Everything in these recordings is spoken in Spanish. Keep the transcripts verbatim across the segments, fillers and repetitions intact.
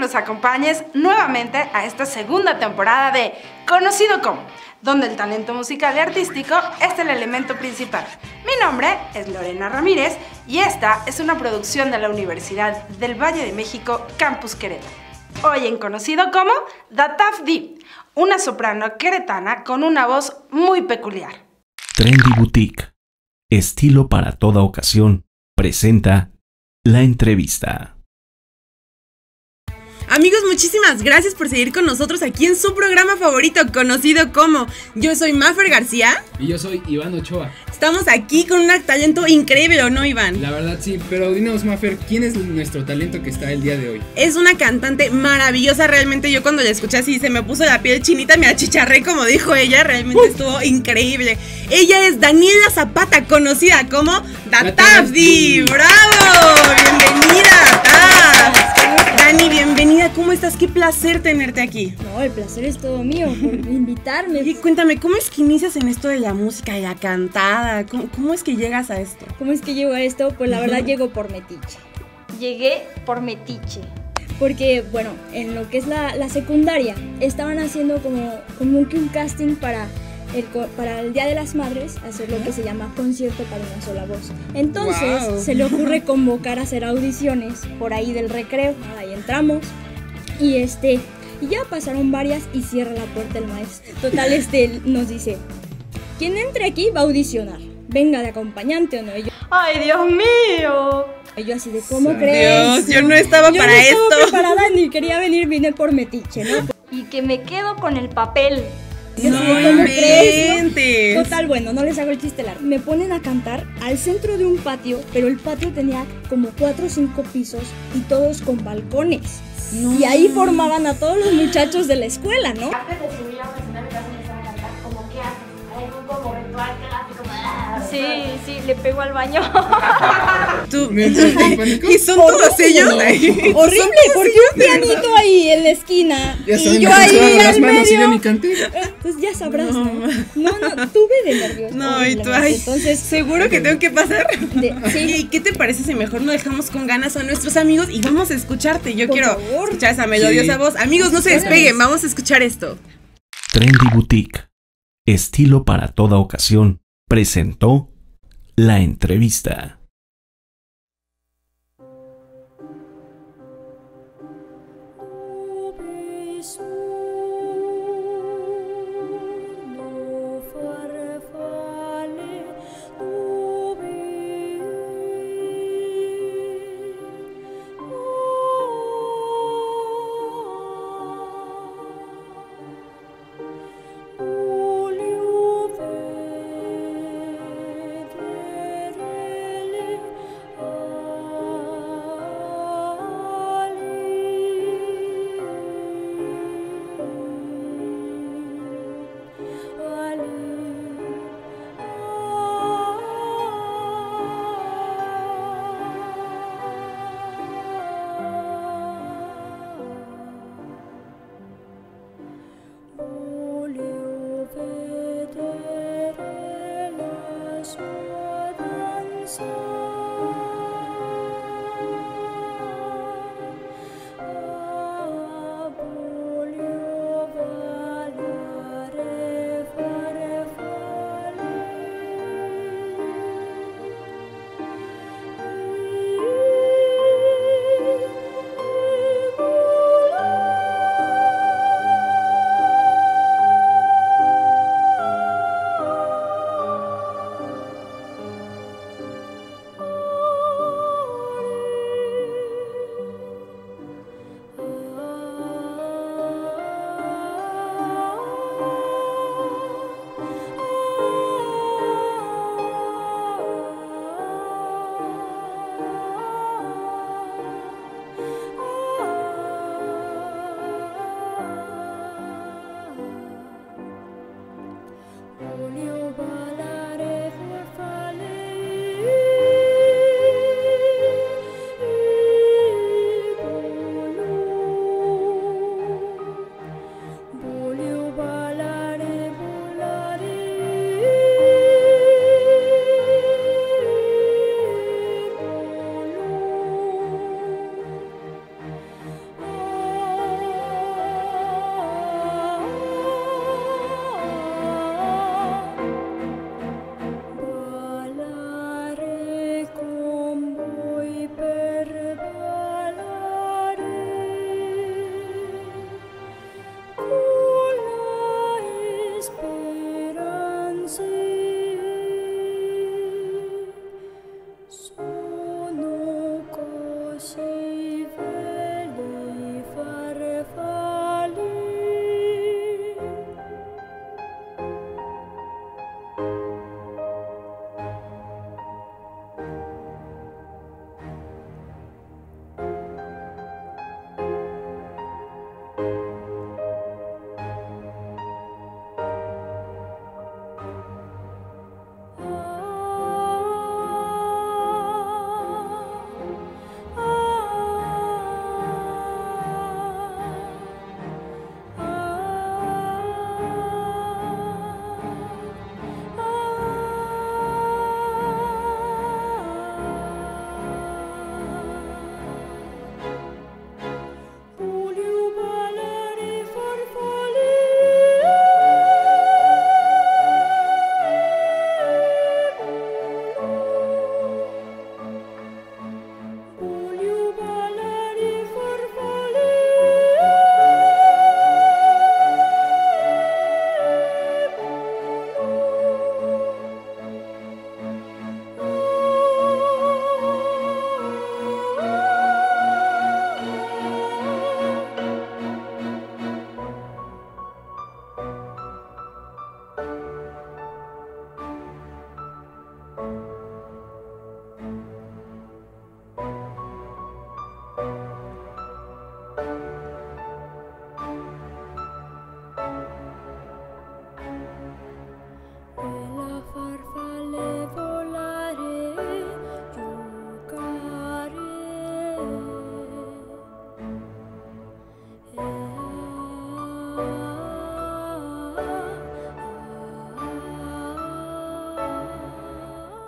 Nos acompañes nuevamente a esta segunda temporada de Conocido Como, donde el talento musical y artístico es el elemento principal. Mi nombre es Lorena Ramírez y esta es una producción de la Universidad del Valle de México, Campus Querétaro. Hoy en Conocido Como, Datafdi, una soprano queretana con una voz muy peculiar. Trendy Boutique, estilo para toda ocasión, presenta la entrevista. Amigos, muchísimas gracias por seguir con nosotros aquí en su programa favorito, Conocido Como. Yo soy Máfer García. Y yo soy Iván Ochoa. Estamos aquí con un talento increíble, ¿o no, Iván? La verdad sí, pero dinos, Máfer, ¿quién es nuestro talento que está el día de hoy? Es una cantante maravillosa, realmente yo cuando la escuché así se me puso la piel chinita, me achicharré como dijo ella, realmente uh. estuvo increíble. Ella es Daniela Zapata, conocida como Datafdi. ¡Bravo! ¡Bienvenida, Taf! Dani, bienvenida, ¿cómo estás? Qué placer tenerte aquí. No, el placer es todo mío por invitarme. Y cuéntame, ¿cómo es que inicias en esto de la música y la cantada? ¿Cómo, cómo es que llegas a esto? ¿Cómo es que llego a esto? Pues la verdad llego por metiche. Llegué por metiche. Porque, bueno, en lo que es la, la secundaria, estaban haciendo como, como un casting para... El, para el Día de las Madres, hacer lo que se llama concierto para una sola voz. Entonces, wow. se le ocurre convocar a hacer audiciones por ahí del recreo. Ahí entramos y este y ya pasaron varias y cierra la puerta el maestro. Total, este nos dice, quien entre aquí va a audicionar, venga de acompañante o no. Y yo, ¡ay, Dios mío! Y yo así de, ¿cómo Dios, crees? Yo no estaba yo para no esto. Yo no estaba preparada ni quería venir, vine por metiche, ¿no? Y que me quedo con el papel. No inventes. ¿No? Total, bueno, no les hago el chiste largo. Me ponen a cantar al centro de un patio, pero el patio tenía como cuatro o cinco pisos y todos con balcones. No. Y ahí formaban a todos los muchachos de la escuela, ¿no? Antes de subir a un escenario que hacen a cantar, ¿cómo qué hacen? ¿Algún como ritual que hacen? Sí, sí, le pego al baño. ¿Tú? ¿Y son todos ellos? No. Horrible, ¿por qué un pianito ahí en la esquina? Ya y yo ahí al medio. Mi pues ya sabrás, ¿no? No, no, no tuve de nervios. No, y tú ahí. Entonces, seguro que tengo que pasar. De, sí. ¿Y qué te parece si mejor nos dejamos con ganas a nuestros amigos y vamos a escucharte? Yo por quiero favor. escuchar esa melodiosa sí. voz. Amigos, no se despeguen, vamos a escuchar esto. Trendy Boutique, estilo para toda ocasión, presentó la entrevista.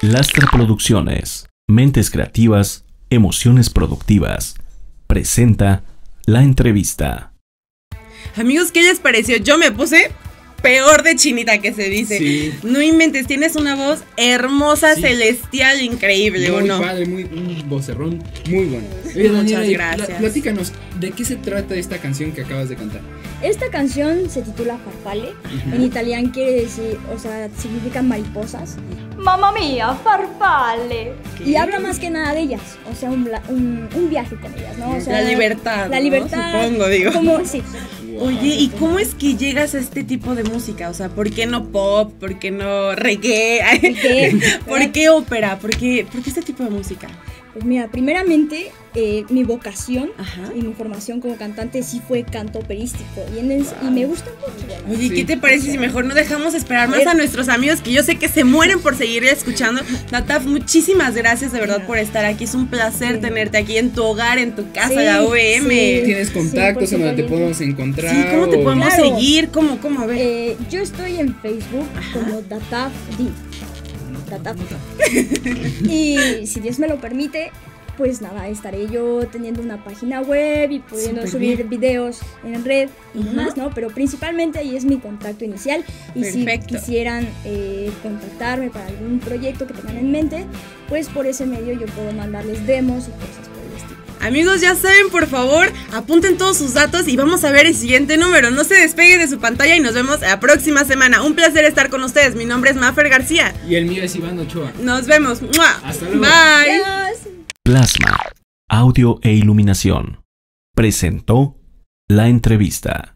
Láster Producciones, mentes creativas, emociones productivas, presenta la entrevista. Amigos, ¿qué les pareció? Yo me puse peor de chinita, que se dice. Sí. No inventes, tienes una voz hermosa, sí. Celestial, increíble, muy ¿o no? Muy padre, muy un vocerrón, muy bueno. Oye, muchas Daniela, gracias. Platícanos, ¿de qué se trata esta canción que acabas de cantar? Esta canción se titula Farfalle, uh-huh. En italiano quiere decir, o sea, significa mariposas. ¡Mamma mía, farfalle! ¿Qué? Y habla más que nada de ellas, o sea, un, un, un viaje con ellas, ¿no? O sea, la libertad, La libertad, ¿no? Supongo, digo. Como, sí. Oye, ¿y cómo es que llegas a este tipo de música? O sea, ¿por qué no pop? ¿Por qué no reggae? ¿Por qué ópera? ¿Por qué, ¿Por qué este tipo de música? Pues mira, primeramente, eh, mi vocación, ajá, y mi formación como cantante sí fue canto operístico. Y, en el, wow. y me gusta mucho. ¿No? Oye, sí. ¿Qué te parece si mejor no dejamos esperar más a nuestros amigos, que yo sé que se mueren por seguir escuchando? Dataf, muchísimas gracias de verdad, sí, por estar aquí. Es un placer, sí, tenerte aquí en tu hogar, en tu casa, sí, la U V M. Sí. ¿Tienes contactos, sí, en donde te podemos encontrar? Sí, ¿cómo te podemos, claro, seguir? ¿Cómo, cómo? A ver. Eh, yo estoy en Facebook, ajá, como Datafdi. Y si Dios me lo permite, pues nada, estaré yo teniendo una página web y pudiendo Super subir bien. videos en red y uh-huh. demás, ¿no? Pero principalmente ahí es mi contacto inicial. Y Perfecto. si quisieran eh, contactarme para algún proyecto que tengan en mente, pues por ese medio yo puedo mandarles demos y cosas. Amigos, ya saben, por favor, apunten todos sus datos y vamos a ver el siguiente número. No se despeguen de su pantalla y nos vemos la próxima semana. Un placer estar con ustedes. Mi nombre es Máfer García. Y el mío es Iván Ochoa. Nos vemos. ¡Mua! Hasta luego. Bye. Adiós. Plasma, audio e iluminación. Presentó la entrevista.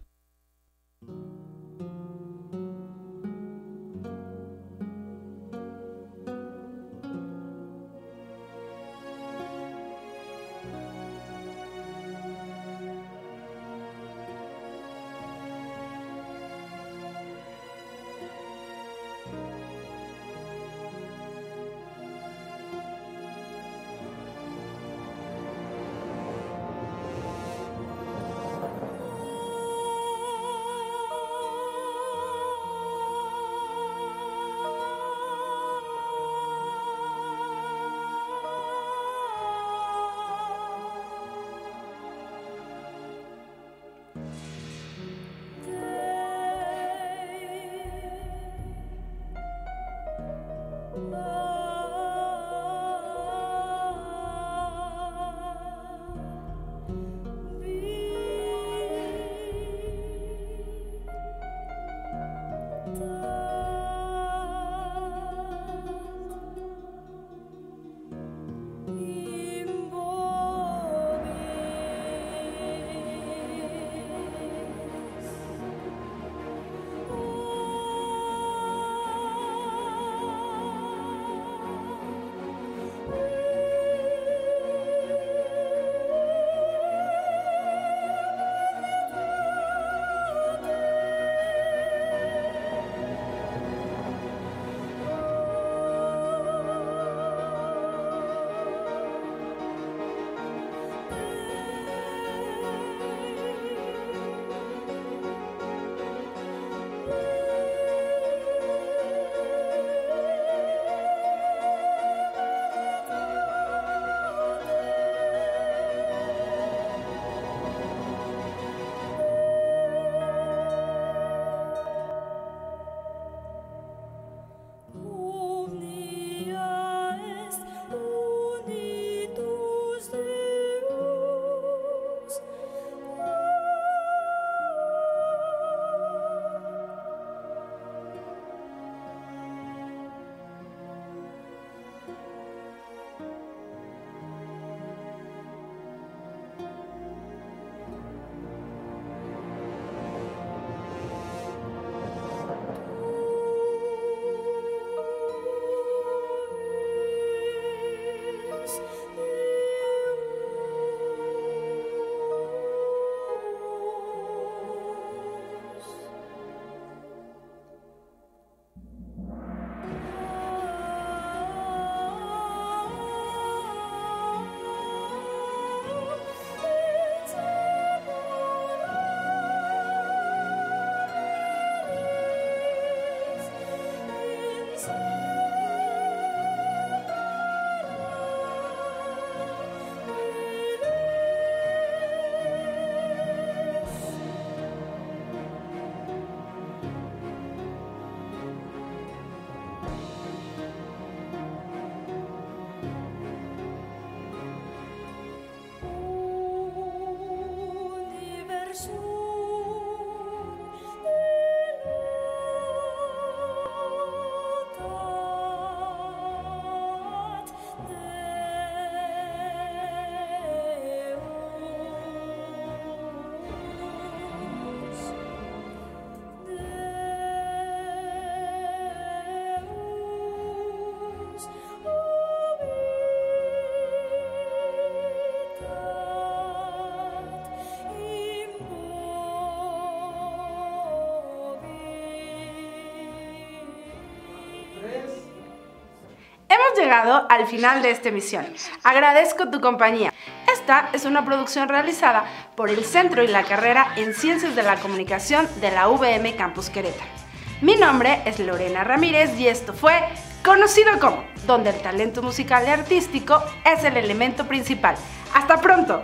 Llegado al final de esta emisión. Agradezco tu compañía. Esta es una producción realizada por el Centro y la Carrera en Ciencias de la Comunicación de la U V M Campus Querétaro. Mi nombre es Lorena Ramírez y esto fue Conocido Como, donde el talento musical y artístico es el elemento principal. ¡Hasta pronto!